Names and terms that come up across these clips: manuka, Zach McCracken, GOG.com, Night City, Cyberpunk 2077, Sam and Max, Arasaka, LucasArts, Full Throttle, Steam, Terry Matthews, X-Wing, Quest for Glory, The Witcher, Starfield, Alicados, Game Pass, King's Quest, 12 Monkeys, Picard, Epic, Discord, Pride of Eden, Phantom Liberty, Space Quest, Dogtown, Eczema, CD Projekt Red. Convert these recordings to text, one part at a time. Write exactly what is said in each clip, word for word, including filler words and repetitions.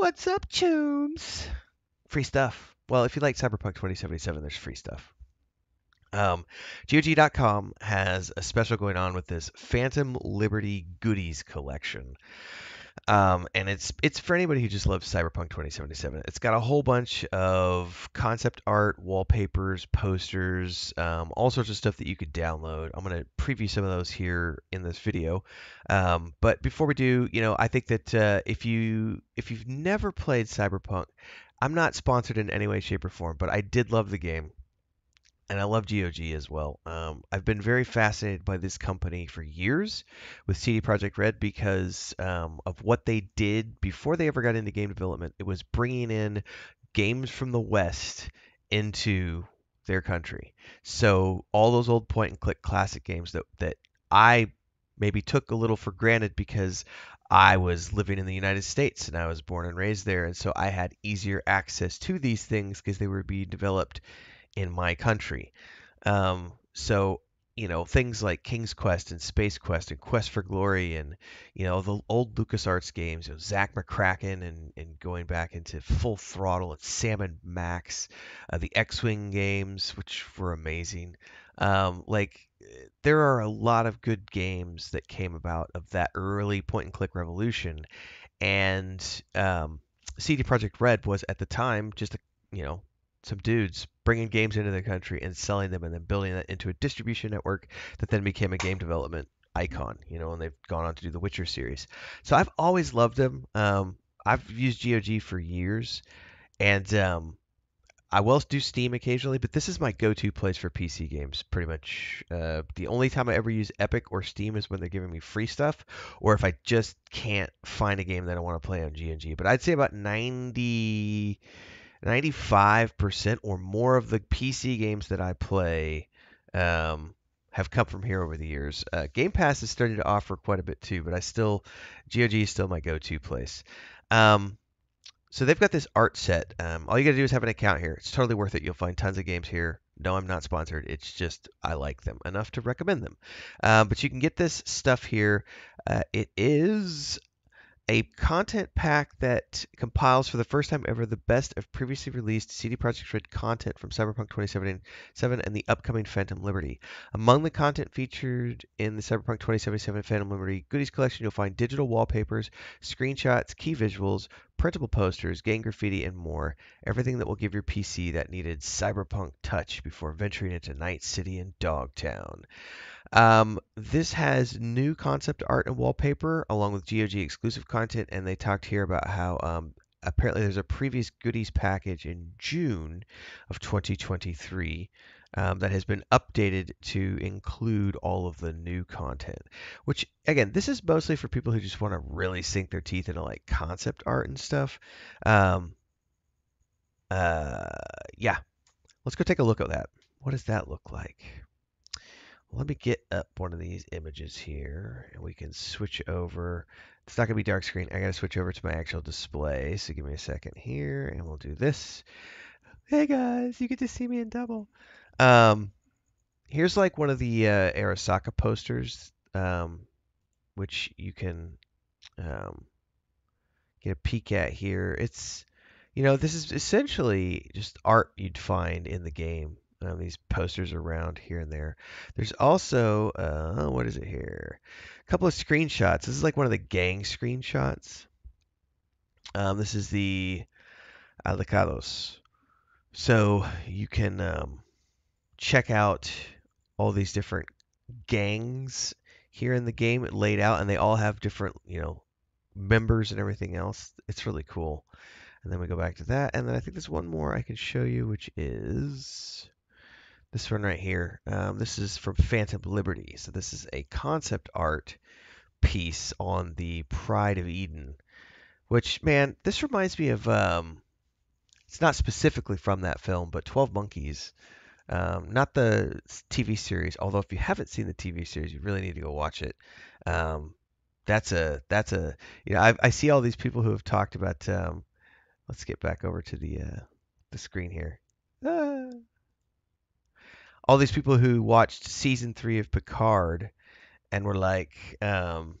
What's up, chums? Free stuff. Well, if you like Cyberpunk twenty seventy-seven, there's free stuff. Um, G O G dot com has a special going on with this Phantom Liberty goodies collection. Um, and it's it's for anybody who just loves Cyberpunk twenty seventy-seven. It's got a whole bunch of concept art, wallpapers, posters, um, all sorts of stuff that you could download. I'm going to preview some of those here in this video. Um, but before we do, you know, I think that uh, if you if you've never played Cyberpunk, I'm not sponsored in any way, shape, or form, but I did love the game. And I love G O G as well. Um, I've been very fascinated by this company for years with C D Projekt Red because um, of what they did before they ever got into game development. It was bringing in games from the West into their country. So all those old point-and-click classic games that, that I maybe took a little for granted because I was living in the United States and I was born and raised there. And so I had easier access to these things because they were being developed in my country. Um, so, you know, things like King's Quest and Space Quest and Quest for Glory and, you know, the old LucasArts games, you know, Zach McCracken and, and going back into Full Throttle and Sam and Max, uh, the X-Wing games, which were amazing. Um, like, there are a lot of good games that came about of that early point-and-click revolution. And um, C D Projekt Red was, at the time, just, a, you know, some dudes bringing games into the country and selling them and then building that into a distribution network that then became a game development icon, you know, and they've gone on to do the Witcher series. So I've always loved them. Um, I've used G O G for years, and um, I will do Steam occasionally, but this is my go-to place for P C games, pretty much. Uh, the only time I ever use Epic or Steam is when they're giving me free stuff, or if I just can't find a game that I want to play on G O G. But I'd say about ninety... ninety-five percent or more of the P C games that I play um, have come from here over the years. Uh, Game Pass has started to offer quite a bit too, but I still, G O G is still my go-to place. Um, so they've got this art set. Um, all you got to do is have an account here. It's totally worth it. You'll find tons of games here. No, I'm not sponsored. It's just I like them enough to recommend them. Uh, but you can get this stuff here. Uh, it is a content pack that compiles for the first time ever the best of previously released C D Projekt Red content from Cyberpunk twenty seventy-seven and the upcoming Phantom Liberty. Among the content featured in the Cyberpunk twenty seventy-seven Phantom Liberty goodies collection, you'll find digital wallpapers, screenshots, key visuals, printable posters, gang graffiti, and more. Everything that will give your P C that needed cyberpunk touch before venturing into Night City and Dogtown. Um, this has new concept art and wallpaper, along with G O G exclusive content, and they talked here about how um, apparently there's a previous goodies package in June of twenty twenty-three um, that has been updated to include all of the new content, which, again, this is mostly for people who just want to really sink their teeth into, like, concept art and stuff. Um, uh, yeah, let's go take a look at that. What does that look like? Let me get up one of these images here, and we can switch over. It's not going to be dark screen. I got to switch over to my actual display, so give me a second here, and we'll do this. Hey, guys, you get to see me in double. Um, here's, like, one of the uh, Arasaka posters, um, which you can um, get a peek at here. It's, you know, this is essentially just art you'd find in the game. Um, these posters around here and there. There's also, uh, what is it here? A couple of screenshots. This is like one of the gang screenshots. Um, this is the Alicados. So you can um, check out all these different gangs here in the game laid out, and they all have different, you know, members and everything else. It's really cool. And then we go back to that. And then I think there's one more I can show you, which is this one right here. Um, this is from Phantom Liberty. So this is a concept art piece on the Pride of Eden, which, man, this reminds me of, um, it's not specifically from that film, but twelve monkeys, um, not the T V series. Although if you haven't seen the T V series, you really need to go watch it. Um, that's a, that's a, you know, I, I see all these people who have talked about, um, let's get back over to the, uh, the screen here. Ah. All these people who watched season three of Picard and were like, um,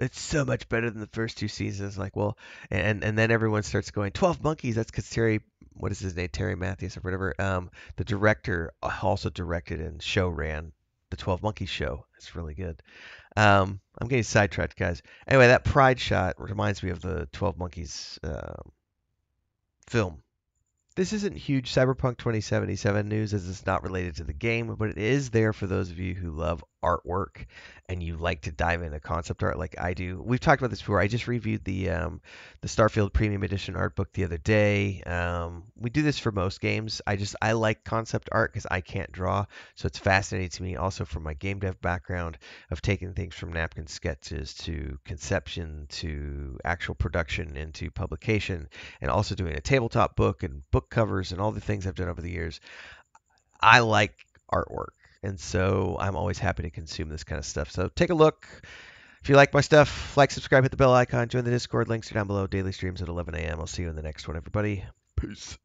it's so much better than the first two seasons. Like, well, and and then everyone starts going, twelve Monkeys, that's because Terry, what is his name, Terry Matthews or whatever, um, the director also directed and show ran the twelve Monkeys show. It's really good. Um, I'm getting sidetracked, guys. Anyway, that Pride shot reminds me of the twelve Monkeys uh, film. This isn't huge Cyberpunk twenty seventy-seven news, as it's not related to the game, but it is there for those of you who love artwork and you like to dive into concept art like I do. We've talked about this before. I just reviewed the um, the Starfield Premium Edition art book the other day. Um, we do this for most games. I just I like concept art because I can't draw, so it's fascinating to me. Also from my game dev background of taking things from napkin sketches to conception to actual production into publication, and also doing a tabletop book and book covers and all the things I've done over the years. I like artwork. And so I'm always happy to consume this kind of stuff. So take a look. If you like my stuff, like, subscribe, hit the bell icon, join the Discord. Links are down below. Daily streams at eleven a.m. I'll see you in the next one, everybody. Peace.